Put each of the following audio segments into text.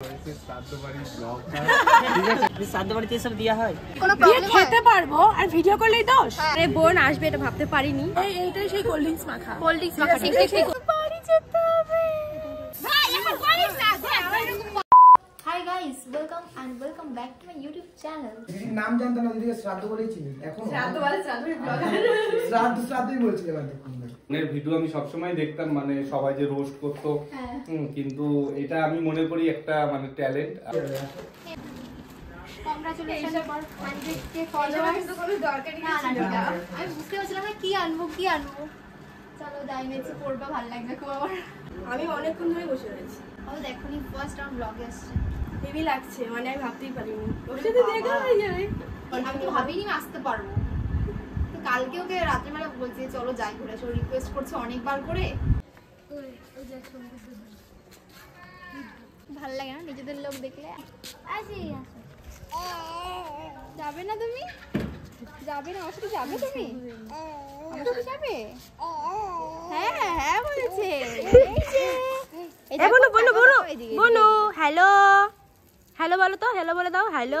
Hi guys, welcome back to my YouTube channel. নাম জানতাম না, দিদিকে শ্রাদ্ধ বলেই চিনি এখন। শ্রাদ্ধই বলছিল ভিডিও আমি সবসময় দেখতাম, মানে সবাই যে রোস্ট করতো, কিন্তু এটা আমি মনে করি একটা মানে ট্যালেন্ট। আমি বুঝতে পারছিলাম না কি আনবো। চলো দাই মেছে পড়বা, ভালো লাগবে খুব। আবার আমি অনেকক্ষণ ধরে বসে রয়েছি। আমি দেখুনি ফার্স্ট টাইম ব্লগে আসছে, হেভি লাগছে, মানে আমি ভাবতেই পারিনি। ওর সাথে দেখা হয়ে যাবে, আমি তো ভাবিনি আসতে পারবো। কালকে ওকে রাত্রিবেলা বলছি চলো যাই ঘুরে আসো, রিকোয়েস্ট করছে অনেকবার করে। ভালো লাগে না নিজেদের লোক দেখলে? যাবে না তুমি? যাবে না? আমার সাথে যাবে তুমি? আমার সাথে যাবে? হ্যাঁ হ্যাঁ বলেছে। এটা বলো হ্যালো হ্যালো বলো তো, হ্যালো বলে দাও। হ্যালো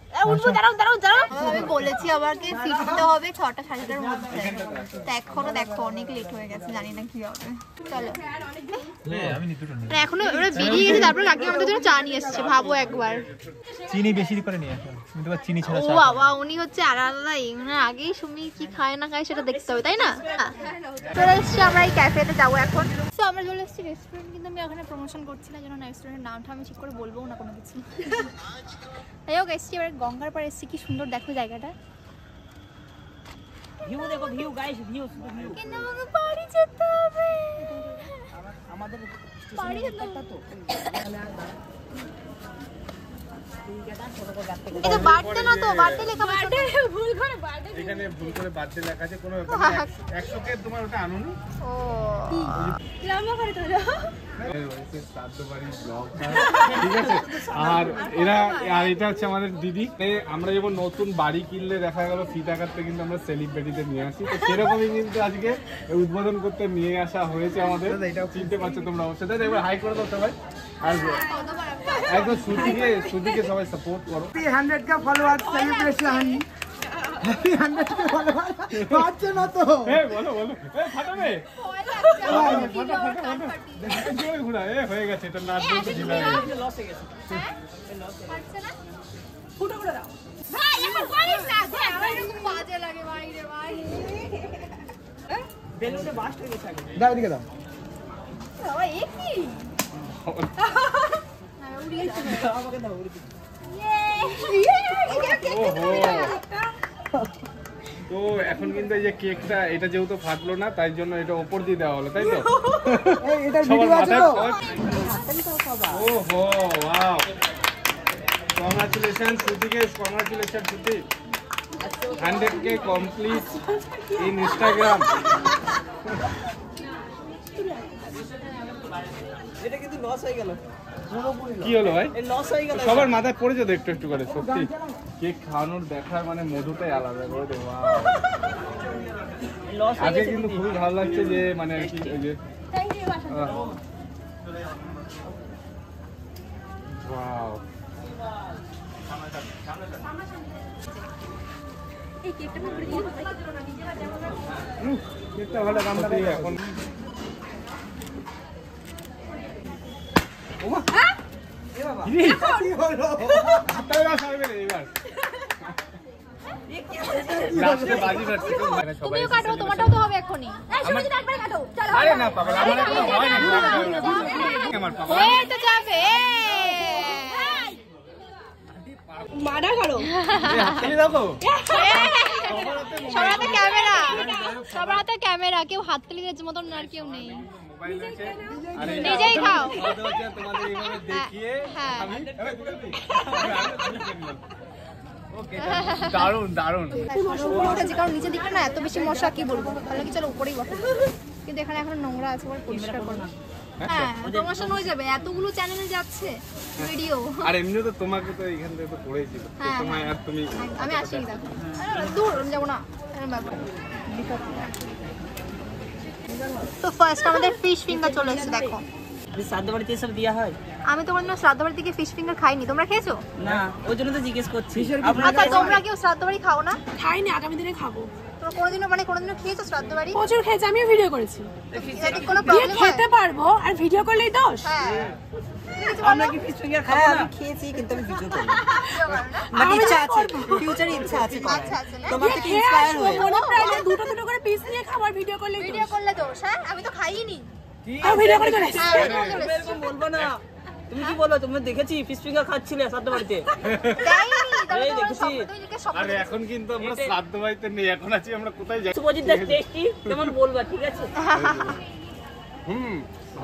উঠবো? দাঁড়াও, আমি বলেছি আমাকে ফিরতে হবে 6টা 6:30-র মধ্যে, তা এখনো দেখো অনেক লেট হয়ে গেছে, জানি না কি হবে। চলো এখনো ওরা বেরিয়ে গেছে, তারপরে কাকি আমাদের জন্য চা নিয়ে এসছে। ভাবো একবার, চিনি বেশি করে নিয়ে আসো, কিন্তু চিনি ছাড়া চা। ও বাবা, উনি হচ্ছে আলাদা, মানে আগেই সুমি কি খায় না খায় সেটা দেখতে হবে, তাই না? চলে এসছি আমরা, এই ক্যাফেতে যাবো এখন। তো আমরা চলে এসছি রেস্টুরেন্ট, কিন্তু আমি ওখানে প্রমোশন করছি না, যেন রেস্টুরেন্টের নামটা আমি ঠিক করে বলবো না কোনো কিছু। তাই হোক, এসছি এবার গঙ্গার পাড়ে। এসছি, কি সুন্দর দেখো জায়গাটা, ভিউ দেখো, ভিউ গাইস, ভিউ কিন্তু আমাকে পাড়ি যেতে হবে। আমাদের পাড়ি যেতে তো এটা বাড়তে না, তো বাড়তে লেখা বাড়তে ভুল করে বাড়তে, এখানে ভুল করে বাড়তে লেখা আছে। কোনো 100 কে তোমার ওটা আনো না, ও গ্রামে করে ধরো। আর এরা, আর এটা হচ্ছে আমাদের দিদি। আমরা যেমন নতুন বাড়ি কিনলে দেখা গেল ফিতা কাটতে কিন্তু আমরা সেলিব্রিটিদের নিয়ে আসি, তো সেরকমই কিন্তু আজকে উদ্বোধন করতে নিয়ে আসা হয়েছে আমাদের। এটাও চিনতে পারছো তোমরা অবশ্যই, তাই এবার হাই করে দাও সবাই। আর একদম সুদিকে সবাই সাপোর্ট করো। 100 K follower celebration, 100 K follower পাচ্ছে না তো? এ বলো এ ফাটাবে জোরে ঘোড়া, এ হয়ে গেছে এটা না, লস হয়ে গেছে। হ্যাঁ পাচ্ছে না, ফুটো করে দাও ভাই, এখন বলিস না ভাই, আমার খুব বাজে লাগে ভাই রে ভাই। বেলুনে বাস্ট হয়ে গেছে, দাও এদিকে দাও। বাবা এ কি আমাকে দাও উড়ি। তো এখন কিন্তু এই যে কেকটা, এটা যেহেতু ফাটলো না তাই জন্য এটা উপর দিয়ে দেওয়া হলো, তাই তো? এই এটার ভিডিও আছে তো? ওহো ওয়াও, কংগ্রাচুলেশন সুদিকে, কংগ্রাচুলেশন সুদি, 100k কমপ্লিট ইন ইনস্টাগ্রাম। এটা কিন্তু লস হয়ে গেল। কি হলো ভাই? এই লস হয়ে গেল, সবার মাথায় পড়ে যেত একটু একটু করে। সত্যি কেক খাওয়ানোর দেখার মানে মধুটাই আলাদা করে দেব। আজকে কিন্তু খুবই ভালো লাগছে যে মানে কি, যে থ্যাঙ্ক ইউ বাসা। ওয়াও, এই কেকটা আমি পুরো দিয়ে পাই দিলো না, নিজেরা যেমন কেকটা ভালো কামটা দিয়ে এখন। ওমা হ্যাঁ এ বাবা কি হলো? তোরা সবাই এবার লাস্টে বাজি ফাটছে তো, মানে সবাই তুমিও কাটো, তোমারটাও তো হবে এখনি। এই শুনে দিন একবার কাটো, চলো। আরে না বাবা, আমার কোনো ভয় না, আমার বাবা এই তো যাবে। এই মানা করো, তুমি দেখো সবার হাতে ক্যামেরা, সবার হাতে ক্যামেরা, কেউ হাত তুলে দেওয়ার মতন আর কেউ নেই। নিজেই খাও, তোমাদের এইভাবে দেখিয়ে আমি ওকে। দারুন দারুন মশাটা, যে কারণ নিচে দিকে না এত বেশি মশা, কি বলবো ভালো। কি চলো উপরেই বসো, কিন্তু এখানে এখন নোংরা আছে, পরিষ্কার করো। হ্যাঁ প্রমোশন হয়ে যাবে এতগুলো চ্যানেলে যাচ্ছে ভিডিও আর এমনি তো তোমাকে তো এইখান থেকে তো পড়েইছি তোমার আর তুমি আমি আসি দেখো দূর যাব না ব্যাপার তো ফার্স্ট আমাদের ফিশ ফিঙ্গার চলে এসেছে দেখো শ্রাদ্ধবাড়িতে সব দেয়া হয় আমি তো কোনদিন শ্রাদ্ধবাড়ি থেকে ফিশ ফিঙ্গার খাইনি তোমরা খেয়েছো না ওইজন্য তো জিজ্ঞেস করছি আচ্ছা তোমরা কি শ্রাদ্ধবাড়ি খাও না খাইনি আগামী দিনে খাবো তোমরা কোনদিনও মানে কোনদিনও খেয়েছো শ্রাদ্ধবাড়ি প্রচুর খেয়েছি আমিও ভিডিও করেছি এটা কি কোনো প্রবলেম হয় খেতে পারবো আর ভিডিও করলেই দোষ হ্যাঁ আমরা কি ফিশ ফিঙ্গার খাবো না খেয়েছি কিন্তু আমি ভিডিও করি না মানে ইচ্ছা আছে ফিউচারে ইচ্ছা আছে আচ্ছা আচ্ছা তোমরা কি ইন্সপায়ার হয়ে মনে প্রায় দুটো দুটো করে পিস নিয়ে খাবো আর ভিডিও করলে দোষ হ্যাঁ আমি তো খাইইনি আর ভিডিও করে করে এরকম বলবো না তুমি কি বলো তুমি দেখেছি ফিশ ফিঙ্গার খাচ্ছিলে শ্রাদ্ধবাড়িতে তাইনি এই দেখেছি আরে এখন কিন্তু আমরা শ্রাদ্ধবাড়িতে নেই এখন আছি আমরা কোথায় যাই সুজিত দা টেস্টি কেমন বলবা ঠিক আছে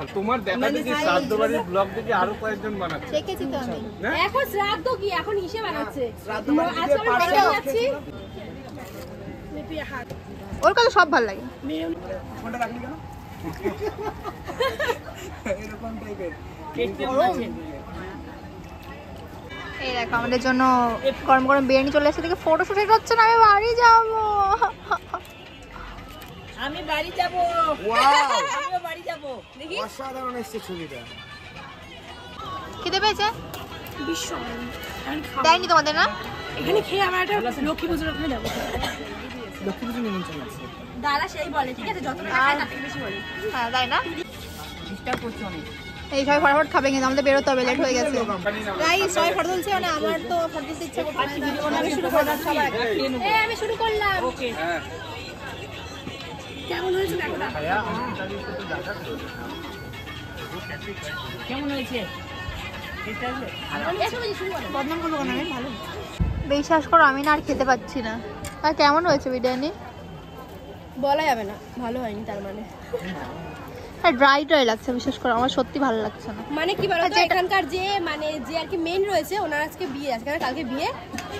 আর তোমার দেখা দেখি শ্রাদ্ধবাড়ির ব্লগ দেখি আরো কয়েকজন বানাচ্ছে দেখেছি তো আমি এখন শ্রাদ্ধ কি এখন হিসেব বানাচ্ছে শ্রাদ্ধবাড়িতে পাশে আছে ওর কথা সব ভালো লাগে ফোনটা রাখলি কেন এরকম টাইপের এই দেখো আমাদের জন্য গরম গরম বিরিয়ানি চলে এসেছে দেখে ফটো শুট হচ্ছে না আমি বাড়ি যাব আমিও বাড়ি যাব দেখি অসাধারণ এসেছে ছবিটা খিদে পেয়েছে ভীষণ দেয়নি তোমাদের না এখানে খেয়ে আমরা একটা লক্ষ্মী পুজোর ওখানে যাবো লক্ষ্মী পুজো নিমন্ত্রণ আছে দাদা সেই বলে ঠিক আছে যতটা খায় তার থেকে বেশি বলে হ্যাঁ তাই না চেষ্টা করছি অনেক এই সবাই ফটাফট খাবে কিন্তু আমাদের বেরোতে হবে লেট হয়ে গেছে গাইস সবাই ফটো তুলছে মানে আমার তো ফটো তুলতে ইচ্ছে করছে ভিডিও বানানো শুরু করলাম সবাই এই আমি শুরু করলাম ওকে হ্যাঁ কেমন হয়েছে দেখো কেমন হয়েছে ঠিক আছে এই সবাই শুরু করো বদনাম করব না ভালো বিশ্বাস করো আমি না আর খেতে পাচ্ছি না আর কেমন হয়েছে বিরিয়ানি বলা যাবে না ভালো হয়নি তার মানে আর ড্রাই ড্রাই লাগছে বিশেষ করে আমার সত্যি ভালো লাগছে না মানে কি বলতো এখানকার যে মানে যে আর কি মেইন রয়েছে ওনার আজকে বিয়ে আছে কারণ কালকে বিয়ে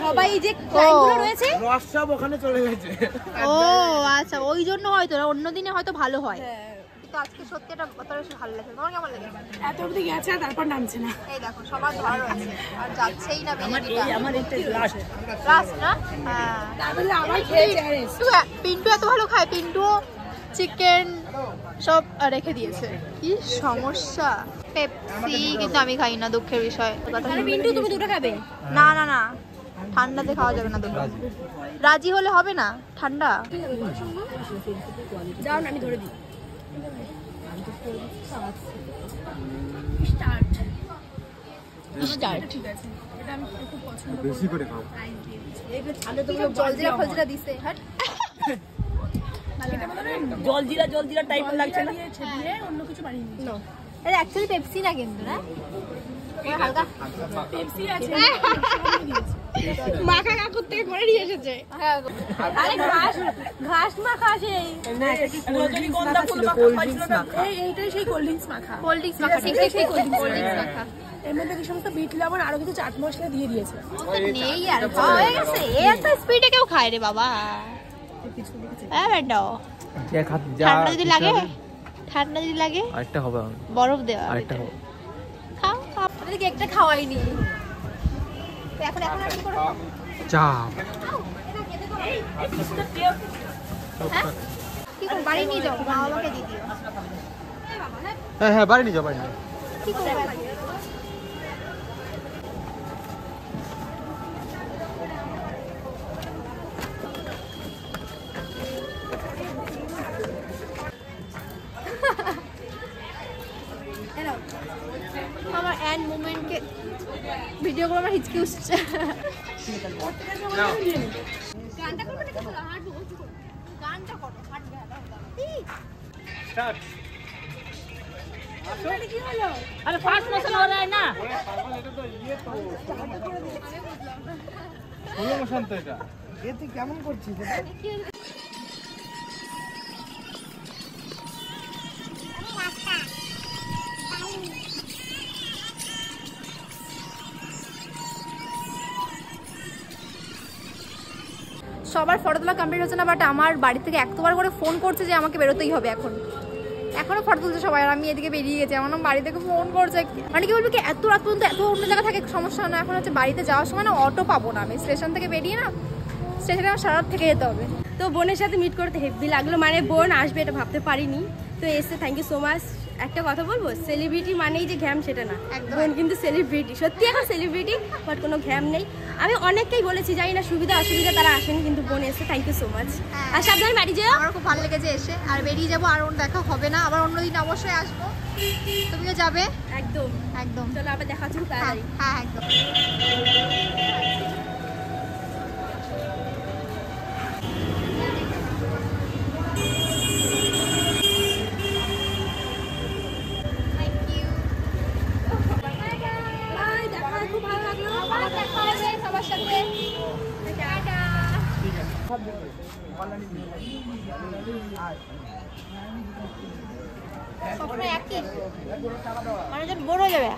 সবাই যে ক্লাইন্টগুলো রয়েছে রস সব ওখানে চলে গেছে ও আচ্ছা ওই জন্য হয়তো অন্য দিনে হয়তো ভালো হয় কিন্তু আজকে সত্যি এটা অতটা ভালো লাগে তোমার কেমন লাগে এত অবধি গেছে তারপর নামছে না এই দেখো সবার ধরা রয়েছে আর যাচ্ছেই না বেরিয়ে আমার একটা লাস্ট লাস্ট না হ্যাঁ তাহলে আমার খেয়ে যায় পিন্টু এত ভালো খায় পিন্টু চিকেন সব রেখে দিয়েছে কি সমস্যা পেপসি কিন্তু আমি খাই না দুঃখের বিষয় মিন্টু তুমি দুটো খাবে না না না ঠান্ডাতে খাওয়া যাবে না দুটো রাজি হলে হবে না ঠান্ডা যাও না আমি ধরে দিই বেশি করে খাও জল জিরা ফল জিরা দিছে জলজিরা জলজিরা টাইপ লাগছে না দিয়ে অন্য কিছু বানিয়ে নিই না এটা অ্যাকচুয়ালি পেপসি না কিন্তু না ওই হালকা পেপসি আছে মাখা কাকুর থেকে করে নিয়ে এসেছে আরে ঘাস ঘাস মাখা সেই না এটা কি রজনীগন্ধা ফুল মাখা এইটাই সেই কোল্ড ড্রিঙ্কস মাখা কোল্ড ড্রিঙ্কস মাখা ঠিক ঠিক কোল্ড ড্রিঙ্কস মাখা এর মধ্যে কি সমস্ত বিট লবণ আর কিছু চাট মশলা দিয়ে দিয়েছে নেই আর হয়ে গেছে এত স্পিডে কেউ খায় রে বাবা ঠান্ডা যদি লাগে আরেকটা হবে বরফ দেওয়া আরেকটা হবে খাও খাও আপনাদের কেকটা খাওয়াইনি এখন এখন আর কি করব চা কি করব বাড়ি নিয়ে যাও মা বাবাকে দিয়ে দিও হ্যাঁ হ্যাঁ বাড়ি নিয়ে যাও বাড়ি নিয়ে কি করব কেমন করছিস সবার ফটো তোলা কমপ্লিট হচ্ছে না বাট আমার বাড়ি থেকে এতবার করে ফোন করছে যে আমাকে বেরোতেই হবে এখন এখনো ফটো তুলছে সবাই, আর আমি এদিকে বেরিয়ে গেছি। আমার বাড়ি থেকে ফোন করছে, মানে কি বলবো কি এত রাত পর্যন্ত এত অন্য জায়গা থাকে সমস্যা না। এখন হচ্ছে বাড়িতে যাওয়ার সময় না অটো পাবো না, আমি স্টেশন থেকে বেরিয়ে না স্টেশনে আমার সারা থেকে যেতে হবে। তো বোনের সাথে মিট করতে হেভি লাগলো, মানে বোন আসবে এটা ভাবতে পারিনি, তো এসে থ্যাংক ইউ সো মাচ। একটা কথা বলবো, সেলিব্রিটি মানেই যে ঘ্যাম সেটা না, বোন কিন্তু সেলিব্রিটি, সত্যি এখন সেলিব্রিটি, বাট কোনো ঘ্যাম নেই। আমি অনেককেই বলেছি, জানি না সুবিধা অসুবিধা, তারা আসেনি, কিন্তু বোন এসে থ্যাংক ইউ সো মাচ। আর সাবধানে বাড়ি যাও, আমার খুব ভালো লেগেছে এসে, আর বেরিয়ে যাবো, আর দেখা হবে না, আবার অন্যদিন অবশ্যই আসবো, তুমিও যাবে। একদম একদম, চলো আবার দেখা যাবে তাড়াতাড়ি। হ্যাঁ একদম। মানুষজন বড় হয়ে যাবে।